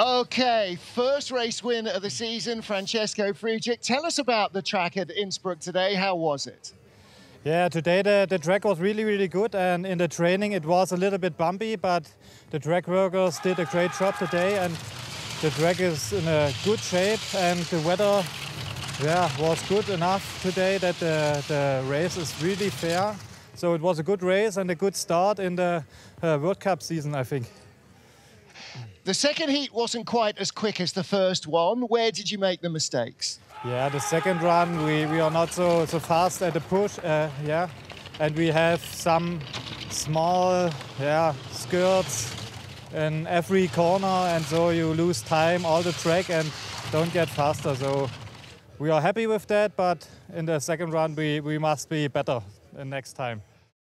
Okay, first race win of the season, Francesco Friedrich. Tell us about the track at Innsbruck today. How was it? Yeah, today the track was really good, and in the training it was a little bit bumpy, but the track workers did a great job today, and the track is in a good shape, and the weather was good enough today that the race is really fair. So it was a good race and a good start in the World Cup season, I think. The second heat wasn't quite as quick as the first one. Where did you make the mistakes? Yeah, the second run, we are not so fast at the push, and we have some small skirts in every corner, and so you lose time all the track and don't get faster. So we are happy with that, but in the second run we must be better next time.